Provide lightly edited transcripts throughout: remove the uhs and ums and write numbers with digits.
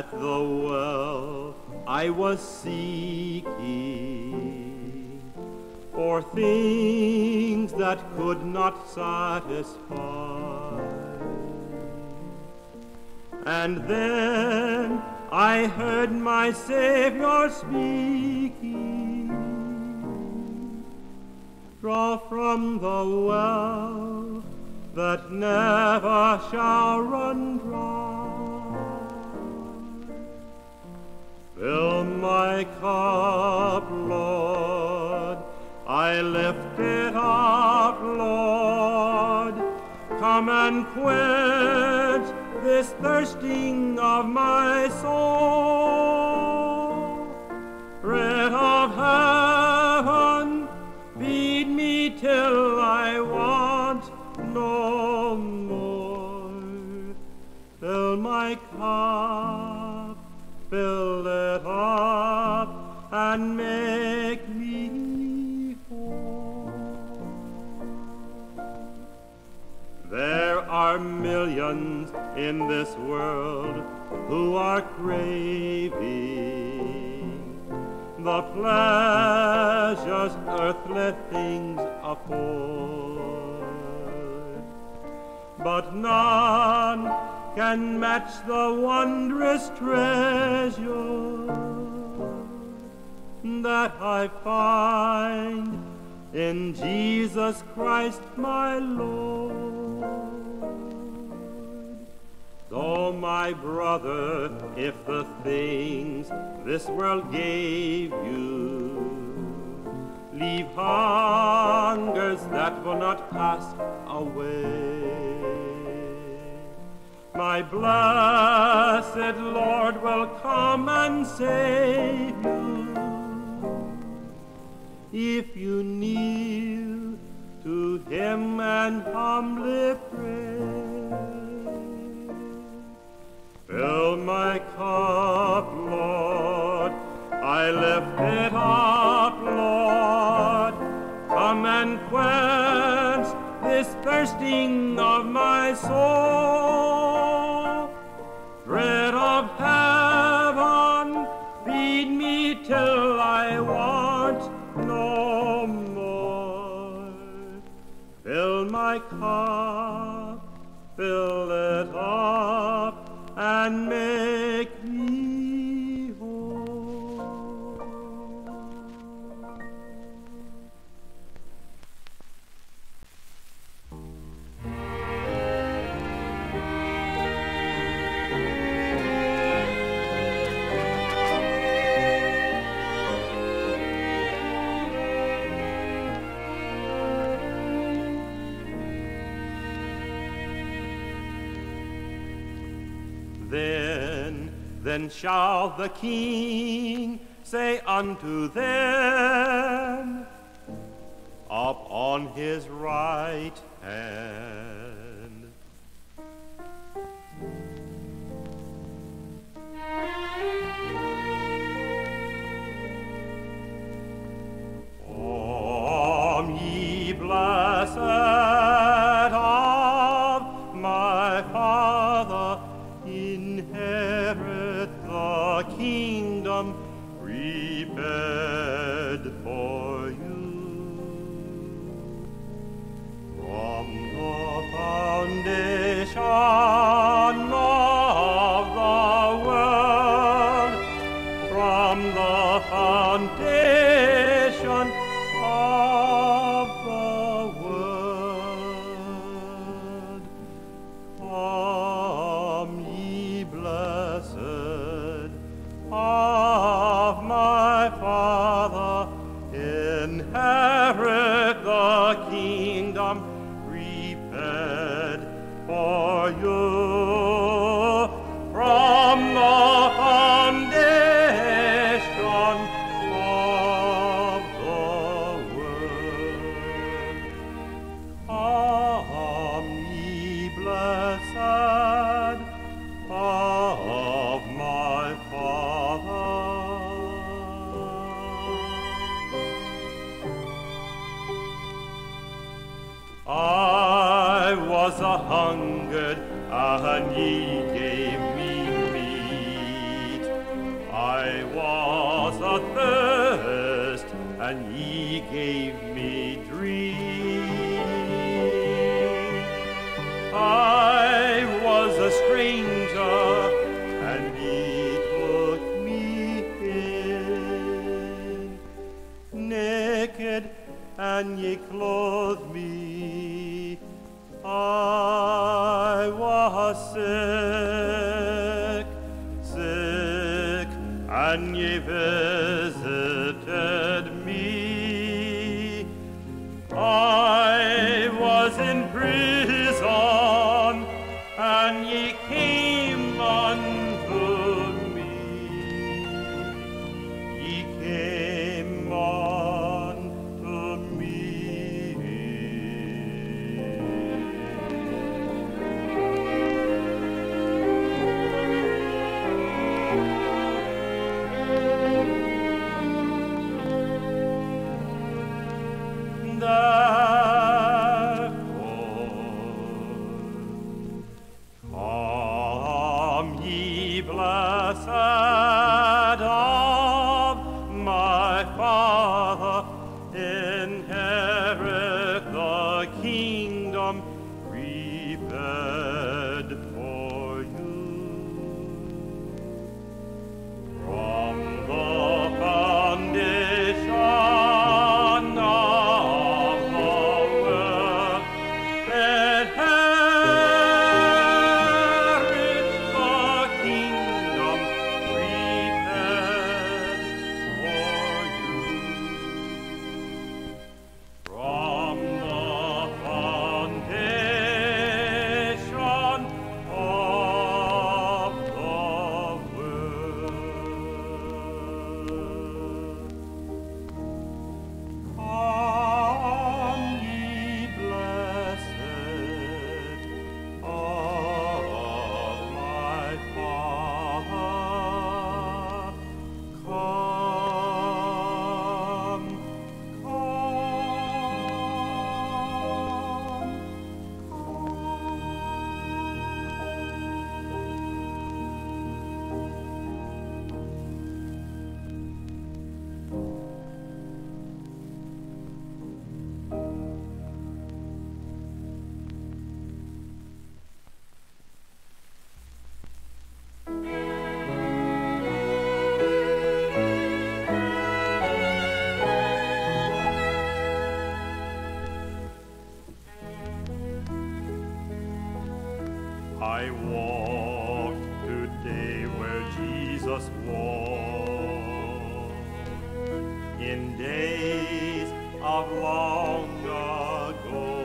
at the well I was seeking for things that could not satisfy, and then I heard my Savior speaking, draw from the well that never shall run dry. Fill my cup, Lord, I lift it up, Lord, come and quench this thirsting of my soul. Bread of heaven, feed me till I want no more. Fill my cup, fill it up, and make me whole. There are millions in this world who are craving the pleasures earthly things afford, but none can match the wondrous treasure that I find in Jesus Christ my Lord. Oh, my brother, if the things this world gave you leave hungers that will not pass away, my blessed Lord will come and save you if you kneel to him and humbly pray. Fill my cup, Lord, I lift it up, Lord, come and quench this thirsting of my soul. Bread of heaven, feed me till I want no more. Fill my cup, fill it up, and make me whole. Then shall the King say unto them, up on his right hand, Come ye blessed of my Father, inherit the kingdom prepared for you from the foundation of the world, from the foundation of the world. Of my Father, inherit the kingdom prepared for you from the foundation of the world. Come, ye blessed of my Father. I was a hungered, and ye gave me meat. for thirst, and ye gave me drink. I was a stranger, and ye took me in. Naked, and ye clothed me. I was sick, and ye visited me. I was in prison, and ye came unto me. Ye came unto me. Come, ye blessed of my Father, inherit the kingdom prepared for you from the foundation of the world. I walk today where Jesus walked in days of long ago.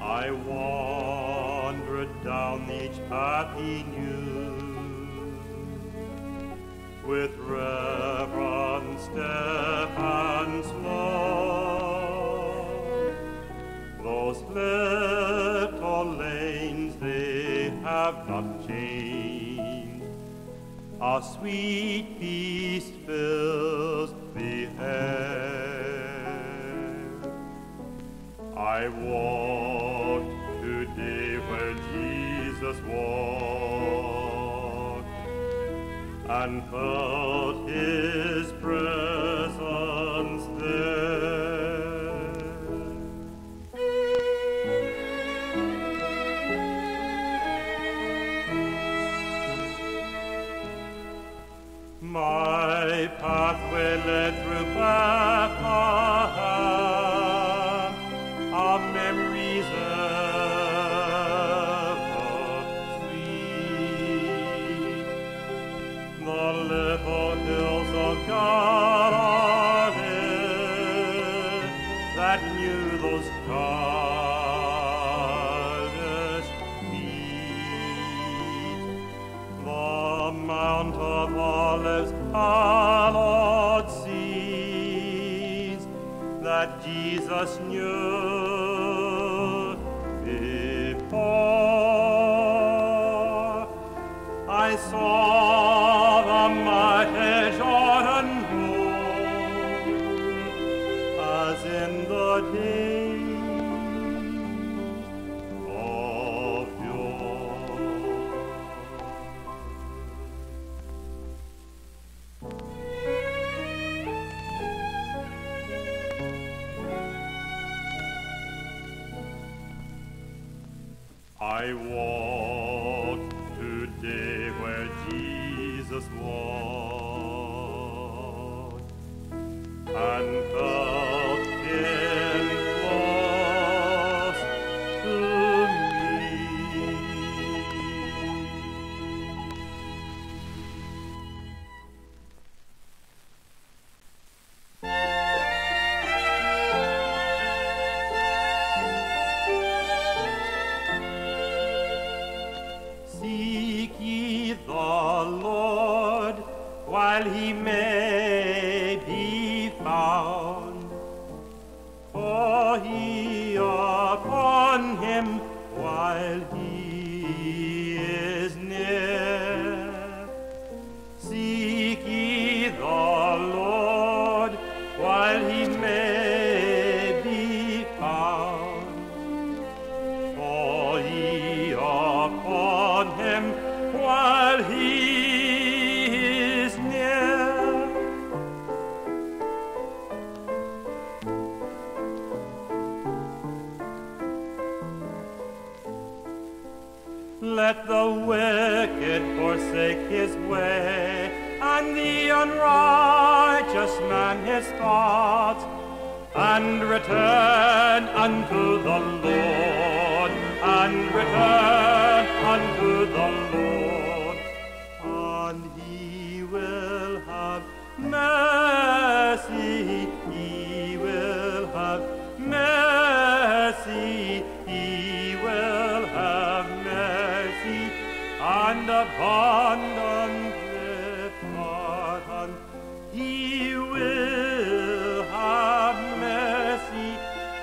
I wandered down each path he knew with reverent step and slow. Those lanes they have not changed. A sweet peace fills the air. I walk today where Jesus walked and felt his presence there. My pathway led through Bethlehem of memories ever sweet. The little hills of God are there that knew those childish feet. The Mount of Olives our Lord sees that Jesus knew before. I saw the mighty Jordan roll as in the days of yore. I walk today where Jesus walked, and felt Him close to me. Seek ye the Lord while He may be found, for He upon Him while He is near. Seek ye the Lord while He may be found, for He upon Him while He is near. Let the wicked forsake his way, and the unrighteous man his thoughts, and return unto the Lord, and return unto the Lord. Mercy, He will have mercy, He will have mercy, and abundant with pardon, He will have mercy,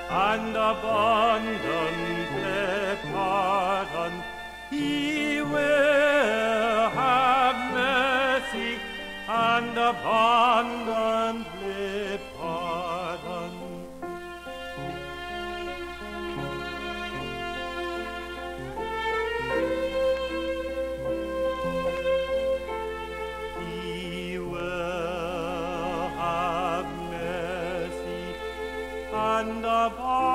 and abundant with pardon, He will have mercy, and abundantly pardon. He will have mercy and abundantly pardon.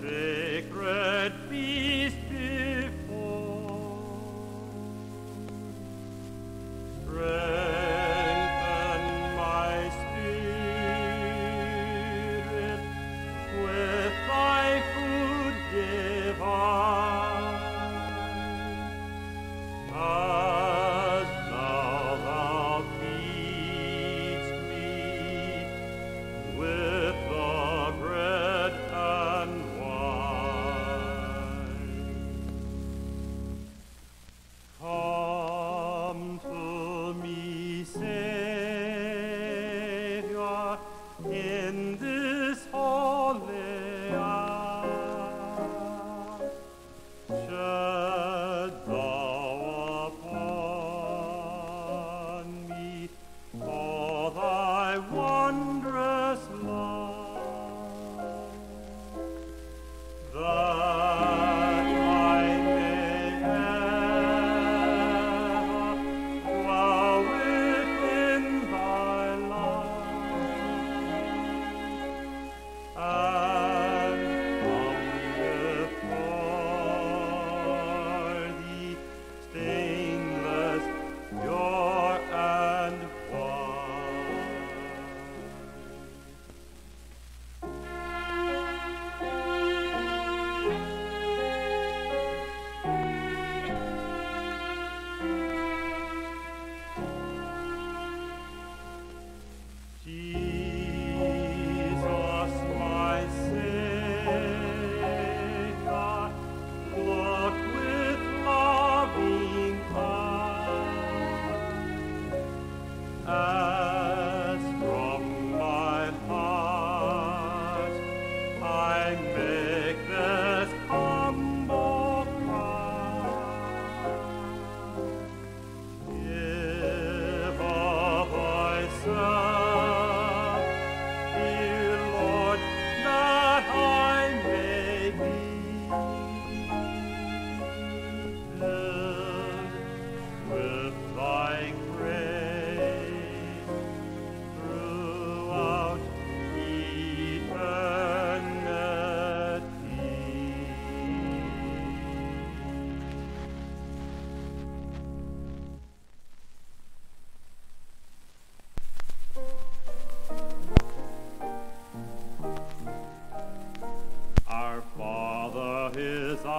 Sacred feast before, strengthen my spirit with Thy food divine, as Thou feedest me with the bread and in this holy hour, shed Thou upon me all Thy wondrous love, that I may ever dwell within Thy love.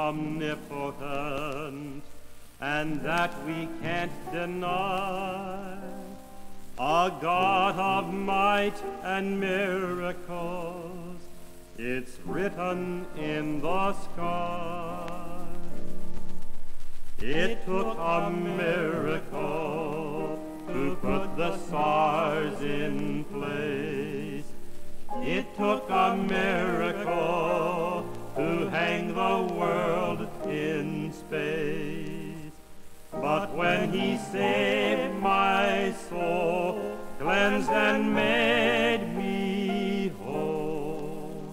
omnipotent, and that we can't deny. A God of might and miracles, it's written in the sky. It took a miracle to put the stars in place. It took a miracle to hang the world in space. But when he saved my soul, cleansed and made me whole,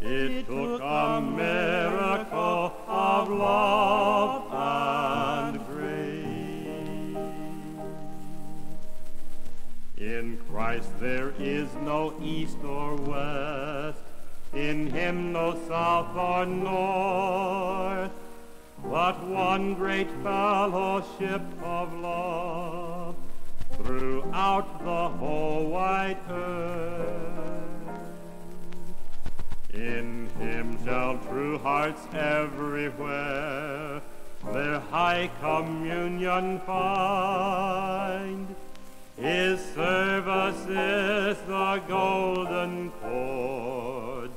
it took a miracle of love and grace. In Christ there is no east or west, in him no south or north, but one great fellowship of love throughout the whole wide earth. In him shall true hearts everywhere their high communion find. His service is the golden cord,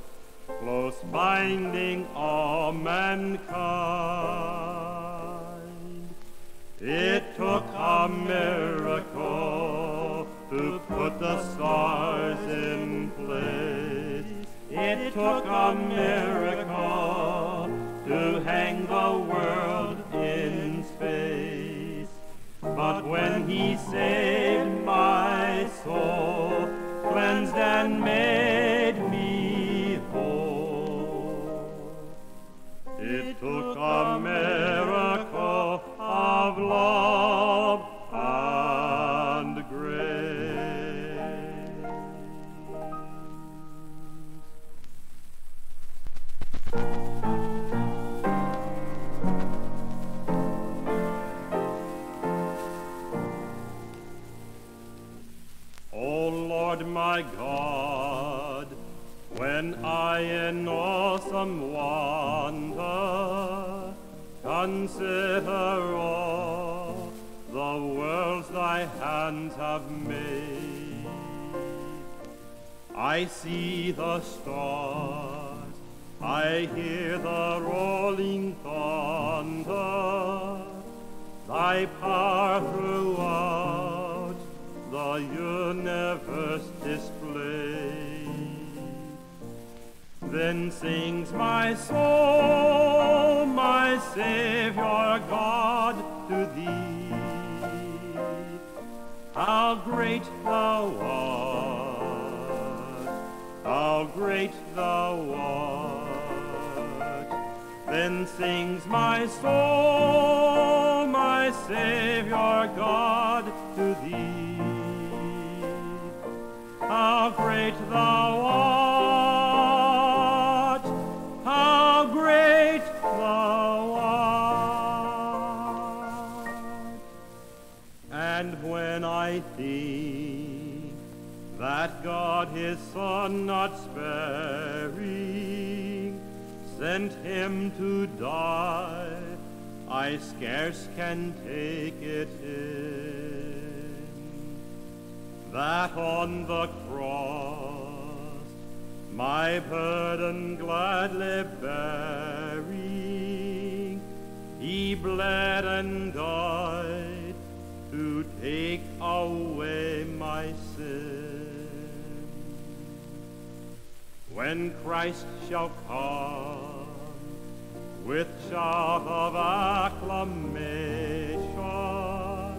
close binding all mankind. It took a miracle to put the stars in place. It took a miracle to hang the world in space. But when he saved my soul, cleansed and made me whole, it took a miracle of love and grace. My God, when I in awesome wonder consider all the worlds thy hands have made, I see the stars, I hear the rolling thunder, thy power throughout the universe displayed. Then sings my soul, my Savior God, to thee. How great thou art, how great thou art. Then sings my soul, my Savior God, to thee. How great thou art, how great thou art. And when I think that God his Son not sparing sent him to die, I scarce can take it in, that on the cross my burden gladly bearing, he bled and died to take away my sin. When Christ shall come with shout of acclamation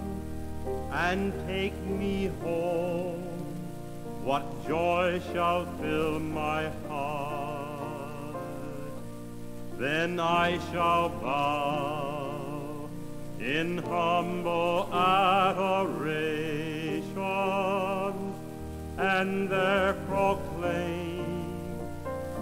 and take me home, what joy shall fill my heart. Then I shall bow in humble adoration and there proclaim,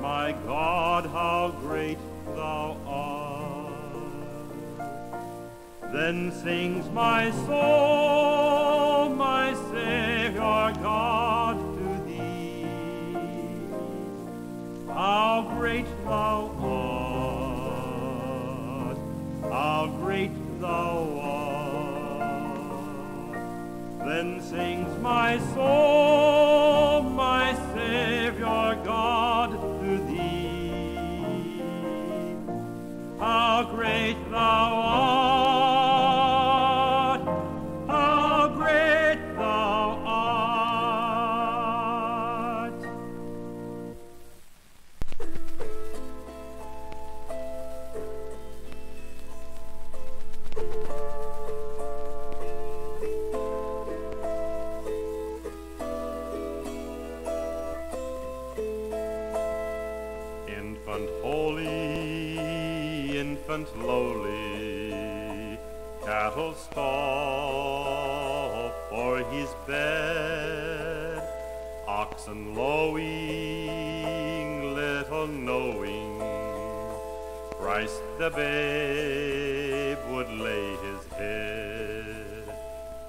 my God, how great thou art. Then sings my soul, my Savior God, to thee. How great thou art, thou art. Then sings my soul, my Saviour God, to thee. How great thou art! Infant holy, infant lowly, cattle stall for his bed, oxen lowing, little knowing, Christ the babe would lay his head.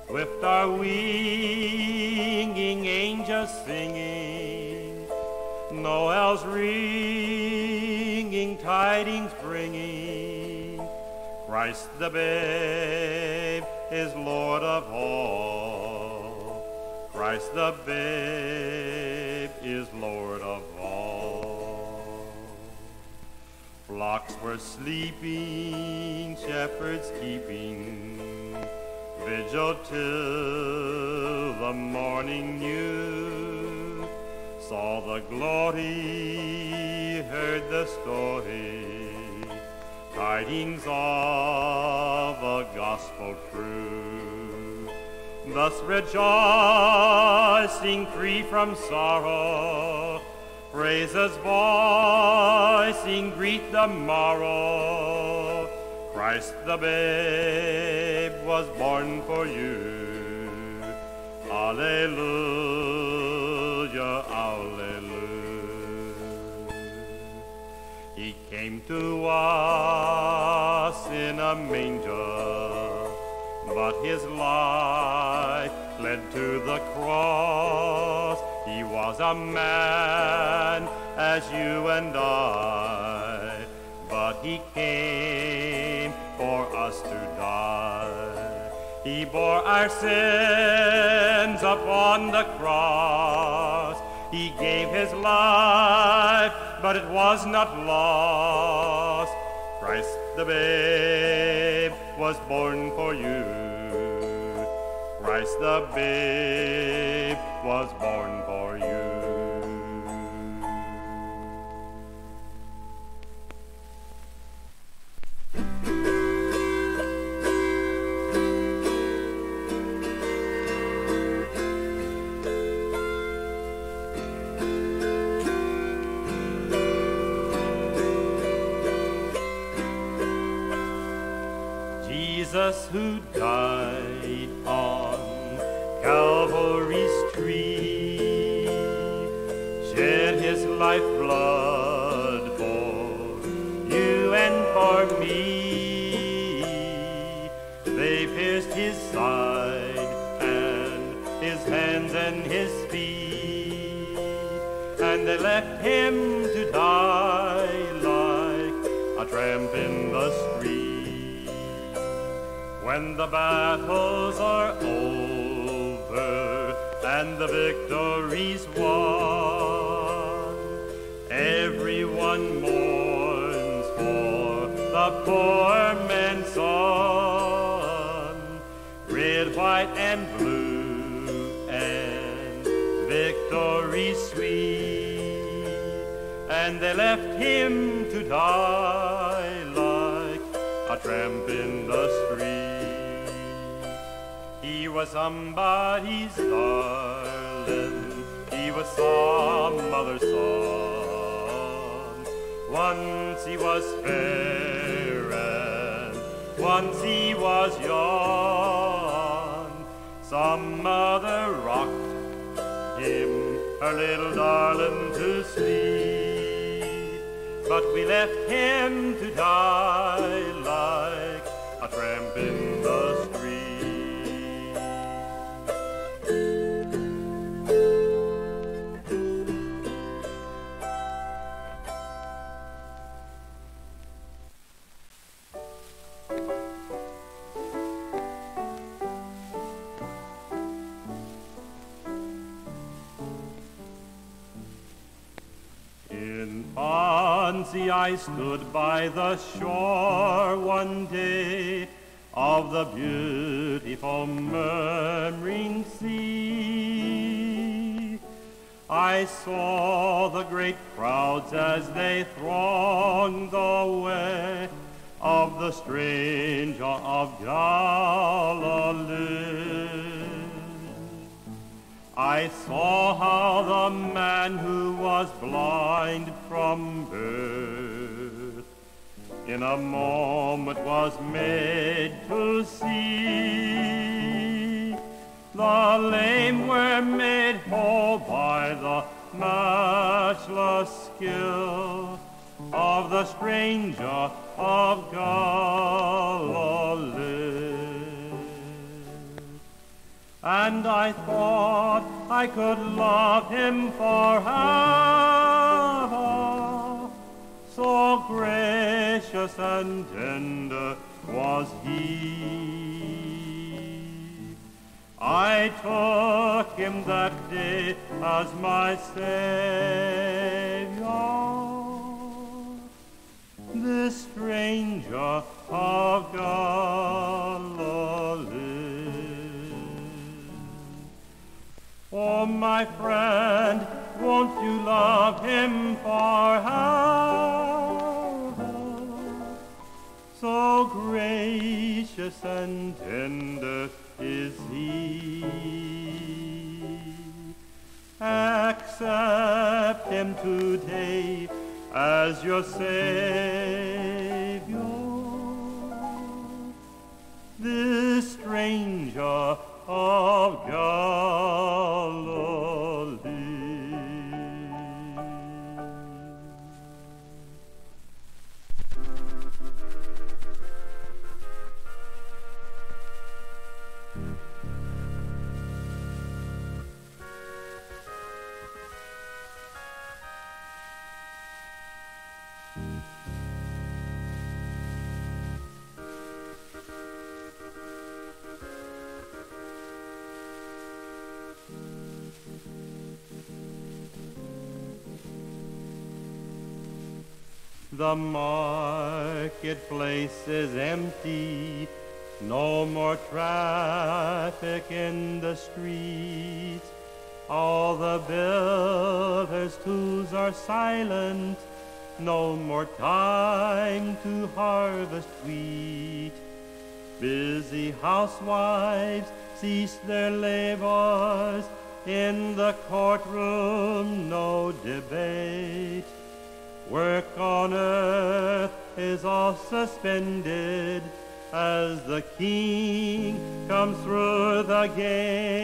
Swift our winging angels singing, Noel's ringing, tidings bringing, Christ the babe is Lord of all. Christ the babe is Lord of all. Flocks were sleeping, shepherds keeping vigil till the morning new. Saw the glory, heard the story, tidings of a gospel true. Thus rejoicing, free from sorrow, praises voicing, greet the morrow. Christ the babe was born for you. Alleluia. He came to us in a manger, but his life led to the cross. He was a man as you and I, but he came for us to die. He bore our sins upon the cross. He gave his life, but it was not lost. Christ the babe was born for you. Christ the babe was born for you. Jesus who died on Calvary's tree, shed his lifeblood for you and for me. They pierced his side and his hands and his feet, and they left him to die like a tramp in the street. When the battles are over and the victory's won, everyone mourns for the poor man's son. Red, white, and blue, and victory sweet, and they left him to die like a tramp in the street. He was somebody's darling, he was some mother's son. Once he was fair and once he was young. Some mother rocked him, her little darling, to sleep, but we left him to die like a tramp in the street. Swansea I stood by the shore one day of the beautiful murmuring sea. I saw the great crowds as they thronged the way of the stranger of Galilee. I saw how the man who was blind from birth in a moment was made to see. The lame were made whole by the matchless skill of the stranger of Galilee. And I thought I could love him forever, so gracious and tender was he. I took him that day as my Savior, the stranger of Galilee. Oh, my friend, won't you love him forever? So gracious and tender is he. Accept him today as your Savior, the stranger of Galilee. The marketplace is empty, no more traffic in the streets. All the builders' tools are silent, no more time to harvest wheat. Busy housewives cease their labors, in the courtroom no debate. Work on earth is all suspended as the King comes through the gate.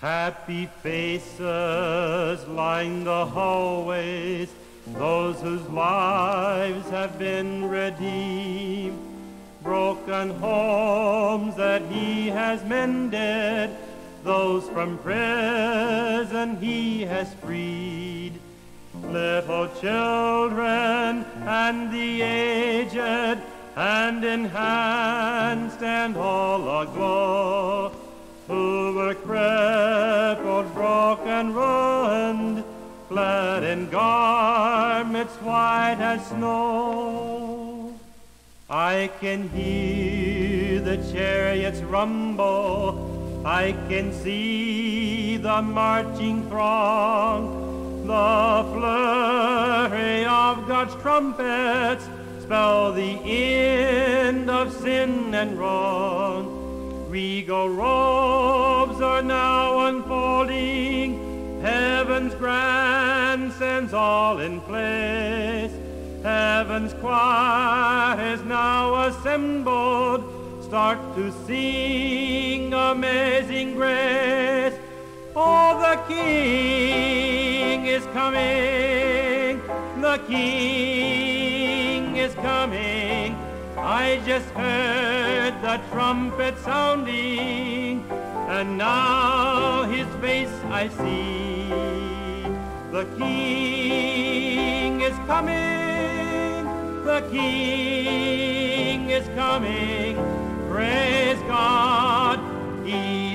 Happy faces line the hallways, those whose lives have been redeemed. Broken homes that he has mended, those from prison he has freed. Little children and the aged, hand in hand stand all aglow, who were crippled, broken, ruined, clad in garments white as snow. I can hear the chariots rumble, I can see the marching throng. The flurry of God's trumpets spell the end of sin and wrong. Regal robes are now unfolding, heaven's grandstands all in place. Heaven's choir is now assembled, start to sing Amazing Grace. Oh, the King is coming, the King is coming. I just heard the trumpet sounding, and now his face I see. The King is coming, the King is coming. Praise God, He